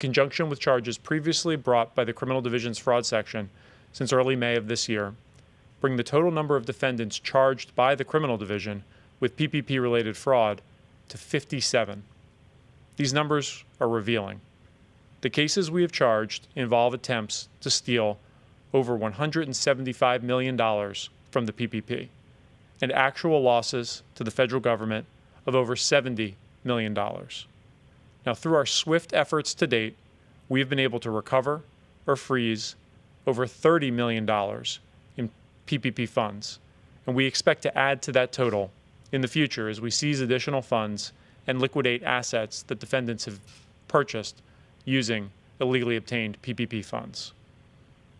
conjunction with charges previously brought by the Criminal Division's fraud section since early May of this year, bring the total number of defendants charged by the Criminal Division with PPP-related fraud to 57. These numbers are revealing. The cases we have charged involve attempts to steal over $175 million from the PPP and actual losses to the federal government of over $70 million. Now, through our swift efforts to date, we have been able to recover or freeze over $30 million in PPP funds, and we expect to add to that total in the future as we seize additional funds and liquidate assets that defendants have purchased using illegally obtained PPP funds.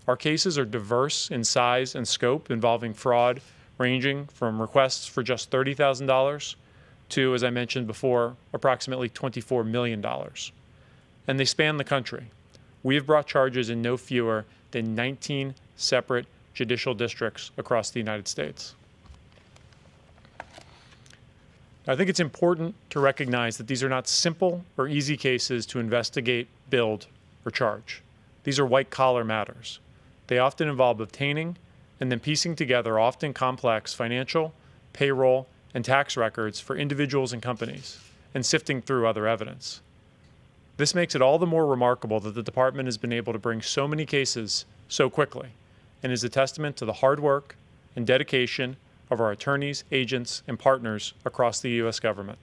Our cases are diverse in size and scope, involving fraud ranging from requests for just $30,000 to, as I mentioned before, approximately $24 million. And they span the country. We have brought charges in no fewer than 19 separate judicial districts across the United States. I think it's important to recognize that these are not simple or easy cases to investigate, build, or charge. These are white-collar matters. They often involve obtaining and then piecing together often complex financial, payroll, and tax records for individuals and companies, and sifting through other evidence. This makes it all the more remarkable that the department has been able to bring so many cases so quickly, and is a testament to the hard work and dedication of our attorneys, agents, and partners across the U.S. government.